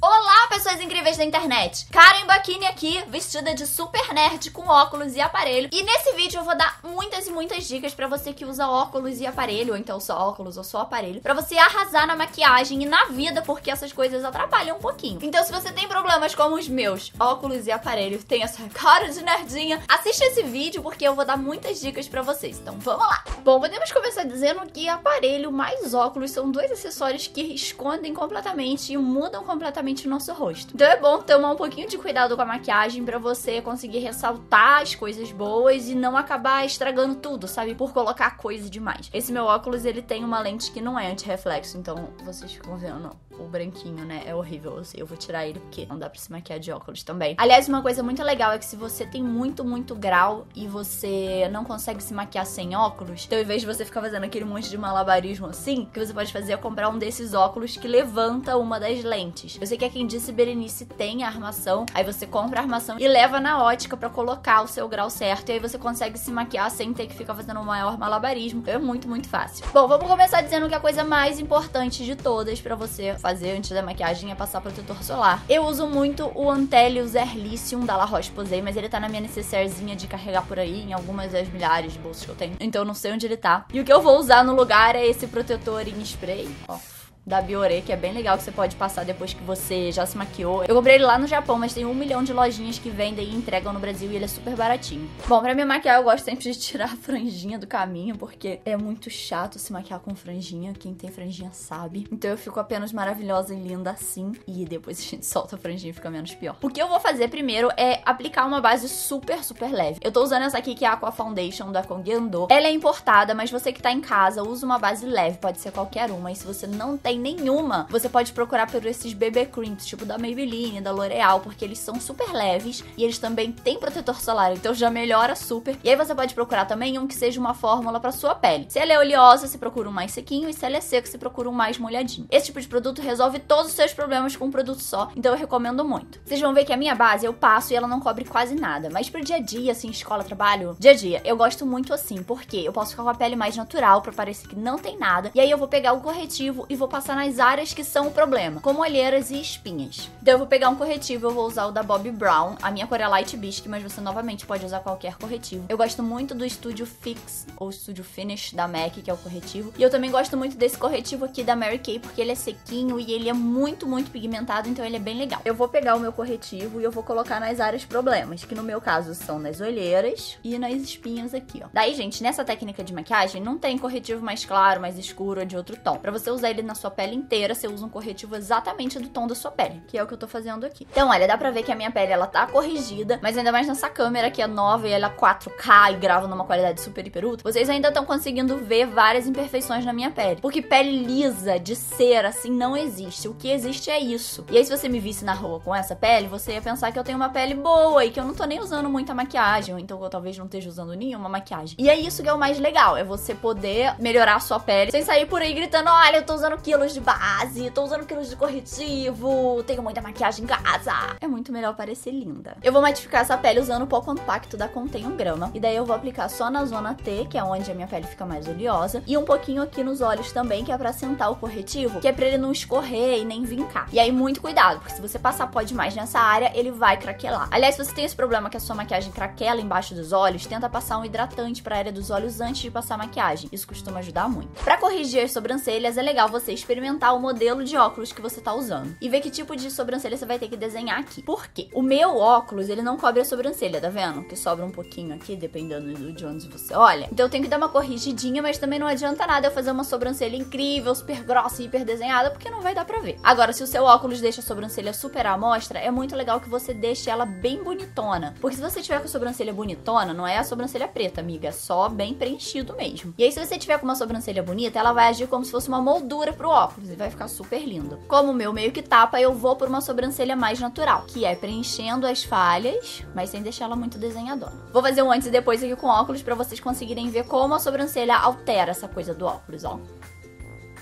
Olá, pessoas incríveis da internet! Karen Bachini aqui, vestida de super nerd com óculos e aparelho. E nesse vídeo eu vou dar muitas e muitas dicas pra você que usa óculos e aparelho, ou então só óculos ou só aparelho, pra você arrasar na maquiagem e na vida, porque essas coisas atrapalham um pouquinho. Então se você tem problemas como os meus, óculos e aparelho, tem essa cara de nerdinha, assiste esse vídeo porque eu vou dar muitas dicas pra vocês. Então vamos lá! Bom, podemos começar dizendo que aparelho mais óculos são dois acessórios que escondem completamente e mudam completamente o nosso rosto. Então é bom tomar um pouquinho de cuidado com a maquiagem pra você conseguir ressaltar as coisas boas e não acabar estragando tudo, sabe? Por colocar coisa demais. Esse meu óculos, ele tem uma lente que não é anti-reflexo, então vocês ficam vendo o branquinho, né? É horrível. Eu vou tirar ele porque não dá pra se maquiar de óculos também. Aliás, uma coisa muito legal é que se você tem muito grau e você não consegue se maquiar sem óculos, então ao invés de você ficar fazendo aquele monte de malabarismo assim, o que você pode fazer é comprar um desses óculos que levanta uma das lentes. Eu sei que é quem disse Berenice tem a armação, aí você compra a armação e leva na ótica pra colocar o seu grau certo, e aí você consegue se maquiar sem ter que ficar fazendo o maior malabarismo. É muito fácil. Bom, vamos começar dizendo que a coisa mais importante de todas pra você fazer antes da maquiagem é passar protetor solar. Eu uso muito o Antellius Erlicium da La Roche-Posay, mas ele tá na minha necessairezinha de carregar por aí, em algumas das milhares de bolsas que eu tenho, então eu não sei onde ele tá. E o que eu vou usar no lugar é esse protetor em spray, ó, da Biore, que é bem legal, que você pode passar depois que você já se maquiou. Eu comprei ele lá no Japão, mas tem 1 milhão de lojinhas que vendem e entregam no Brasil, e ele é super baratinho. Bom, pra me maquiar eu gosto sempre de tirar a franjinha do caminho, porque é muito chato se maquiar com franjinha, quem tem franjinha sabe. Então eu fico apenas maravilhosa e linda assim, e depois a gente solta a franjinha e fica menos pior. O que eu vou fazer primeiro é aplicar uma base super leve. Eu tô usando essa aqui, que é a Aqua Foundation da Kongyando. Ela é importada, mas você que tá em casa, usa uma base leve, pode ser qualquer uma, e se você não tem nenhuma, você pode procurar por esses BB Creams, tipo da Maybelline, da L'Oreal, porque eles são super leves e eles também têm protetor solar, então já melhora super. E aí você pode procurar também um que seja uma fórmula pra sua pele. Se ela é oleosa, se procura um mais sequinho, e se ela é seca, se procura um mais molhadinho. Esse tipo de produto resolve todos os seus problemas com um produto só, então eu recomendo muito. Vocês vão ver que a minha base eu passo e ela não cobre quase nada, mas pro dia a dia, assim, escola, trabalho, dia a dia, eu gosto muito assim, porque eu posso ficar com a pele mais natural, pra parecer que não tem nada, e aí eu vou pegar o corretivo e vou passar nas áreas que são o problema, como olheiras e espinhas. Então eu vou pegar um corretivo, eu vou usar o da Bobbi Brown, a minha cor é Light Bisque, mas você novamente pode usar qualquer corretivo. Eu gosto muito do Studio Fix, ou Studio Finish da MAC, que é o corretivo, e eu também gosto muito desse corretivo aqui da Mary Kay, porque ele é sequinho e ele é muito pigmentado, então ele é bem legal. Eu vou pegar o meu corretivo e eu vou colocar nas áreas problemas, que no meu caso são nas olheiras e nas espinhas aqui, ó. Daí, gente, nessa técnica de maquiagem não tem corretivo mais claro, mais escuro ou de outro tom. Pra você usar ele na sua pele inteira, você usa um corretivo exatamente do tom da sua pele, que é o que eu tô fazendo aqui. Então, olha, dá pra ver que a minha pele, ela tá corrigida, mas ainda mais nessa câmera que é nova e ela é 4K e grava numa qualidade super hiper ultra, vocês ainda estão conseguindo ver várias imperfeições na minha pele, porque pele lisa, de cera, assim, não existe. O que existe é isso. E aí, se você me visse na rua com essa pele, você ia pensar que eu tenho uma pele boa e que eu não tô nem usando muita maquiagem, ou então que eu talvez não esteja usando nenhuma maquiagem. E é isso que é o mais legal, é você poder melhorar a sua pele sem sair por aí gritando, olha, eu tô usando quilos de base, tô usando quilos de corretivo, tenho muita maquiagem em casa. É muito melhor parecer linda. Eu vou matificar essa pele usando o pó compacto da Contém Um Grama, e daí eu vou aplicar só na zona T, que é onde a minha pele fica mais oleosa, e um pouquinho aqui nos olhos também, que é pra sentar o corretivo, que é pra ele não escorrer e nem vincar. E aí muito cuidado, porque se você passar pó demais nessa área, ele vai craquelar. Aliás, se você tem esse problema que a sua maquiagem craquela embaixo dos olhos, tenta passar um hidratante pra área dos olhos antes de passar a maquiagem. Isso costuma ajudar muito. Pra corrigir as sobrancelhas, é legal você experimentar o modelo de óculos que você tá usando e ver que tipo de sobrancelha você vai ter que desenhar aqui. Por quê? O meu óculos, ele não cobre a sobrancelha, tá vendo? Que sobra um pouquinho aqui, dependendo de onde você olha. Então eu tenho que dar uma corrigidinha, mas também não adianta nada eu fazer uma sobrancelha incrível, super grossa e hiper desenhada, porque não vai dar pra ver. Agora, se o seu óculos deixa a sobrancelha super à mostra, é muito legal que você deixe ela bem bonitona, porque se você tiver com a sobrancelha bonitona, não é a sobrancelha preta, amiga, é só bem preenchido mesmo. E aí, se você tiver com uma sobrancelha bonita, ela vai agir como se fosse uma moldura pro óculos e vai ficar super lindo. Como o meu meio que tapa, eu vou por uma sobrancelha mais natural, que é preenchendo as falhas, mas sem deixar ela muito desenhadona. Vou fazer um antes e depois aqui com óculos pra vocês conseguirem ver como a sobrancelha altera essa coisa do óculos, ó.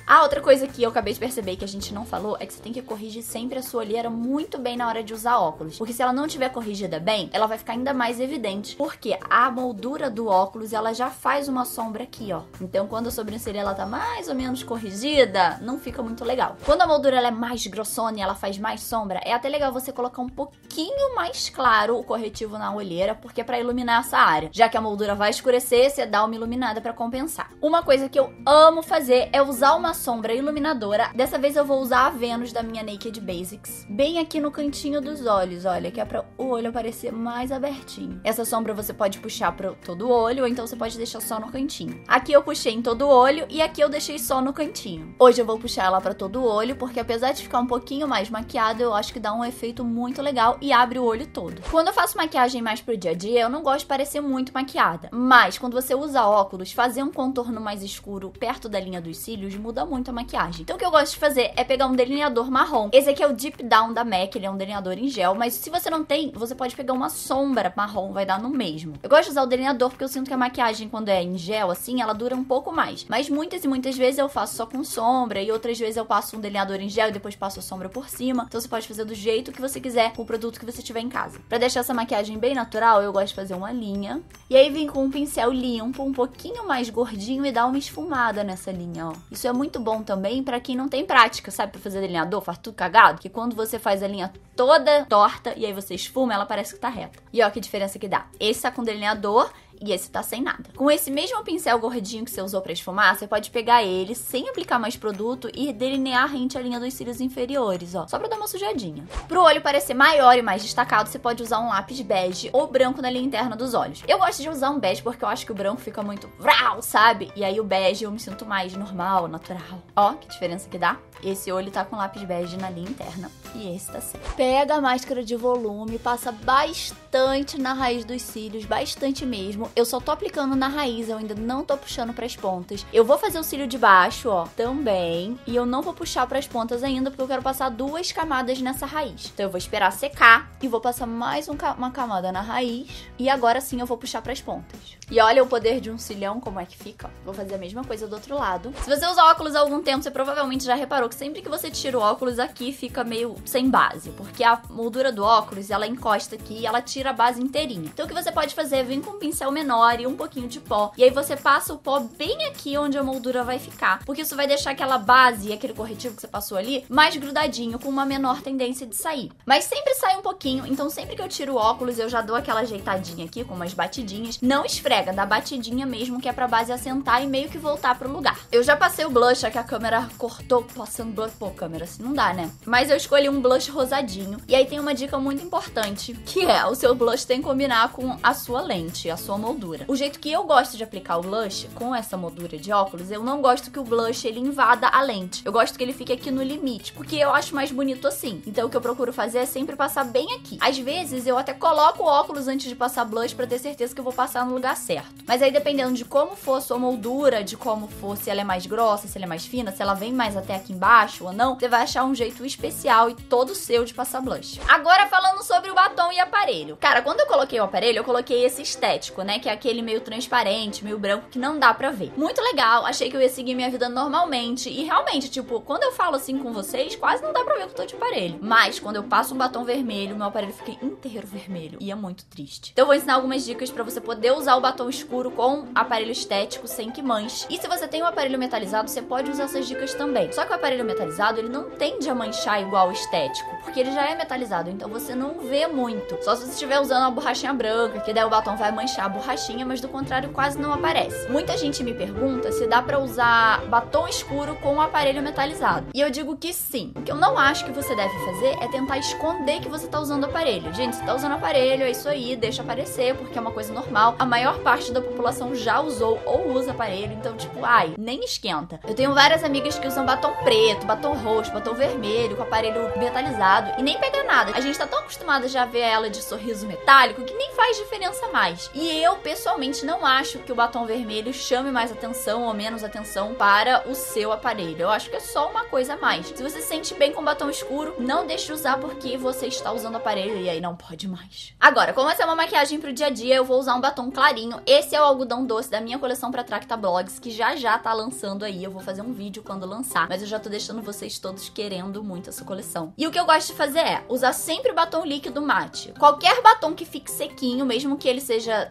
Ah, outra coisa que eu acabei de perceber que a gente não falou é que você tem que corrigir sempre a sua olheira muito bem na hora de usar óculos. Porque se ela não tiver corrigida bem, ela vai ficar ainda mais evidente. Porque a moldura do óculos, ela já faz uma sombra aqui, ó. Então quando a sobrancelha ela tá mais ou menos corrigida, não fica muito legal. Quando a moldura ela é mais grossona e ela faz mais sombra, é até legal você colocar um pouquinho mais claro o corretivo na olheira, porque é pra iluminar essa área. Já que a moldura vai escurecer, você dá uma iluminada pra compensar. Uma coisa que eu amo fazer é usar uma sombra iluminadora. Dessa vez eu vou usar a Venus da minha Naked Basics, bem aqui no cantinho dos olhos, olha, que é pra o olho aparecer mais abertinho. Essa sombra você pode puxar pra todo o olho, ou então você pode deixar só no cantinho. Aqui eu puxei em todo o olho e aqui eu deixei só no cantinho. Hoje eu vou puxar ela pra todo o olho, porque apesar de ficar um pouquinho mais maquiado, eu acho que dá um efeito muito legal e abre o olho todo. Quando eu faço maquiagem mais pro dia a dia, eu não gosto de parecer muito maquiada, mas quando você usa óculos, fazer um contorno mais escuro perto da linha dos cílios muda muito a maquiagem. Então o que eu gosto de fazer é pegar um delineador marrom. Esse aqui é o Deep Down da MAC, ele é um delineador em gel, mas se você não tem, você pode pegar uma sombra marrom, vai dar no mesmo. Eu gosto de usar o delineador porque eu sinto que a maquiagem, quando é em gel, assim, ela dura um pouco mais. Mas muitas e muitas vezes eu faço só com sombra e outras vezes eu passo um delineador em gel e depois passo a sombra por cima. Então você pode fazer do jeito que você quiser com o produto que você tiver em casa. Pra deixar essa maquiagem bem natural, eu gosto de fazer uma linha. E aí vim com um pincel limpo, um pouquinho mais gordinho e dar uma esfumada nessa linha, ó. Isso é muito bom também pra quem não tem prática, sabe? Pra fazer delineador, faz tudo cagado. Que quando você faz a linha toda torta e aí você esfuma, ela parece que tá reta. E ó que diferença que dá. Esse tá com delineador e esse tá sem nada. Com esse mesmo pincel gordinho que você usou pra esfumar, você pode pegar ele sem aplicar mais produto e delinear rente a linha dos cílios inferiores, ó. Só pra dar uma sujadinha. Pro olho parecer maior e mais destacado, você pode usar um lápis bege ou branco na linha interna dos olhos. Eu gosto de usar um bege porque eu acho que o branco fica muito vral, sabe? E aí o bege eu me sinto mais normal, natural. Ó, que diferença que dá. Esse olho tá com lápis bege na linha interna e esse tá sem. Pega a máscara de volume, passa bastante na raiz dos cílios, bastante mesmo. Eu só tô aplicando na raiz, eu ainda não tô puxando pras pontas. Eu vou fazer o cílio de baixo, ó, também. E eu não vou puxar pras pontas ainda, porque eu quero passar duas camadas nessa raiz. Então eu vou esperar secar e vou passar mais uma camada na raiz. E agora sim eu vou puxar pras pontas. E olha o poder de um cilhão, como é que fica. Vou fazer a mesma coisa do outro lado. Se você usa óculos há algum tempo, você provavelmente já reparou que sempre que você tira o óculos aqui, fica meio sem base. Porque a moldura do óculos, ela encosta aqui e ela tira a base inteirinha. Então o que você pode fazer é vir com um pincel menor e um pouquinho de pó. E aí você passa o pó bem aqui onde a moldura vai ficar. Porque isso vai deixar aquela base e aquele corretivo que você passou ali mais grudadinho, com uma menor tendência de sair. Mas sempre sai um pouquinho, então sempre que eu tiro o óculos eu já dou aquela ajeitadinha aqui com umas batidinhas. Não esfrega, dá batidinha mesmo, que é pra base assentar e meio que voltar pro lugar. Eu já passei o blush, já que a câmera cortou passando blush. Pô, câmera, assim não dá, né? Mas eu escolhi um blush rosadinho. E aí tem uma dica muito importante, que é o seu blush tem que combinar com a sua lente, a sua moldura. O jeito que eu gosto de aplicar o blush com essa moldura de óculos, eu não gosto que o blush ele invada a lente. Eu gosto que ele fique aqui no limite, porque eu acho mais bonito assim. Então o que eu procuro fazer é sempre passar bem aqui. Às vezes eu até coloco o óculos antes de passar blush pra ter certeza que eu vou passar no lugar certo. Mas aí dependendo de como for a sua moldura, de como for, se ela é mais grossa, se ela é mais fina, se ela vem mais até aqui embaixo ou não, você vai achar um jeito especial e todo seu de passar blush. Agora falando sobre o batom e aparelho. Cara, quando eu coloquei o aparelho, eu coloquei esse estético, né? Que é aquele meio transparente, meio branco, que não dá pra ver. Muito legal, achei que eu ia seguir minha vida normalmente. E realmente, tipo, quando eu falo assim com vocês, quase não dá pra ver que eu tô de aparelho. Mas quando eu passo um batom vermelho, meu aparelho fica inteiro vermelho. E é muito triste. Então eu vou ensinar algumas dicas pra você poder usar o batom escuro com aparelho estético sem que manche. E se você tem um aparelho metalizado, você pode usar essas dicas também. Só que o aparelho metalizado, ele não tende a manchar igual o estético, porque ele já é metalizado, então você não vê muito. Só se você estiver usando uma borrachinha branca, que daí o batom vai manchar a borrachinha, mas do contrário quase não aparece. Muita gente me pergunta se dá pra usar batom escuro com um aparelho metalizado. E eu digo que sim. O que eu não acho que você deve fazer é tentar esconder que você tá usando aparelho. Gente, você tá usando aparelho, é isso aí, deixa aparecer, porque é uma coisa normal. A maior parte da população já usou ou usa aparelho, então tipo, ai, nem esquenta. Eu tenho várias amigas que usam batom preto, batom roxo, batom vermelho, com aparelho metalizado, e nem pega nada. A gente tá tão acostumada já a ver ela de sorriso metálico que nem faz diferença mais. E eu Eu, pessoalmente, não acho que o batom vermelho chame mais atenção ou menos atenção para o seu aparelho. Eu acho que é só uma coisa a mais. Se você se sente bem com batom escuro, não deixe de usar porque você está usando o aparelho e aí não pode mais. Agora, como essa é uma maquiagem pro dia a dia, eu vou usar um batom clarinho. Esse é o algodão doce da minha coleção pra Tracta Blogs, que já tá lançando aí. Eu vou fazer um vídeo quando lançar, mas eu já tô deixando vocês todos querendo muito essa coleção. E o que eu gosto de fazer é usar sempre o batom líquido mate. Qualquer batom que fique sequinho, mesmo que ele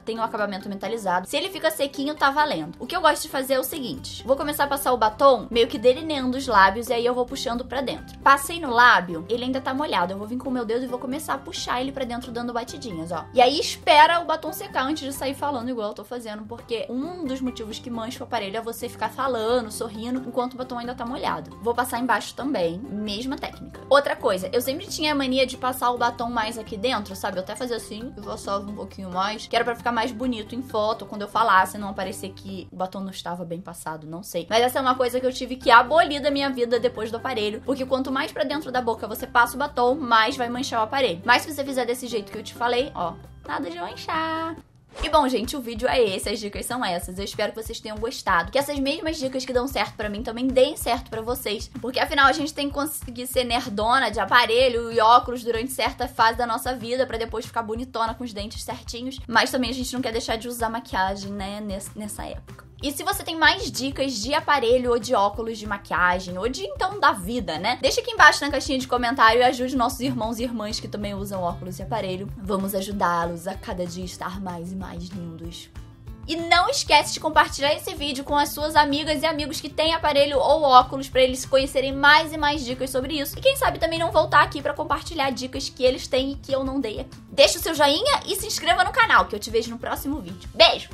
tenha um acabamento metalizado, se ele fica sequinho, tá valendo. O que eu gosto de fazer é o seguinte: vou começar a passar o batom meio que delineando os lábios e aí eu vou puxando pra dentro. Passei no lábio, ele ainda tá molhado. Eu vou vir com o meu dedo e vou começar a puxar ele pra dentro dando batidinhas, ó. E aí espera o batom secar antes de sair falando igual eu tô fazendo, porque um dos motivos que mancha o aparelho é você ficar falando, sorrindo, enquanto o batom ainda tá molhado. Vou passar embaixo também, mesma técnica. Outra coisa, eu sempre tinha a mania de passar o batom mais aqui dentro, sabe? Eu até fazia assim, eu vou só um pouquinho mais, que era pra ficar mais bonito em foto, quando eu falasse, não aparecer que o batom não estava bem passado, não sei. Mas essa é uma coisa que eu tive que abolir da minha vida depois do aparelho, porque quanto mais pra dentro da boca você passa o batom, mais vai manchar o aparelho. Mas se você fizer desse jeito que eu te falei, ó, nada de manchar. E bom, gente, o vídeo é esse, as dicas são essas. Eu espero que vocês tenham gostado, que essas mesmas dicas que dão certo pra mim também deem certo pra vocês, porque afinal a gente tem que conseguir ser nerdona de aparelho e óculos durante certa fase da nossa vida pra depois ficar bonitona com os dentes certinhos, mas também a gente não quer deixar de usar maquiagem, né, nessa época. E se você tem mais dicas de aparelho ou de óculos, de maquiagem, ou de então da vida, né? Deixa aqui embaixo na caixinha de comentário e ajude nossos irmãos e irmãs que também usam óculos e aparelho. Vamos ajudá-los a cada dia estar mais e mais lindos. E não esquece de compartilhar esse vídeo com as suas amigas e amigos que têm aparelho ou óculos pra eles conhecerem mais e mais dicas sobre isso. E quem sabe também não voltar aqui pra compartilhar dicas que eles têm e que eu não dei aqui. Deixa o seu joinha e se inscreva no canal, que eu te vejo no próximo vídeo. Beijo!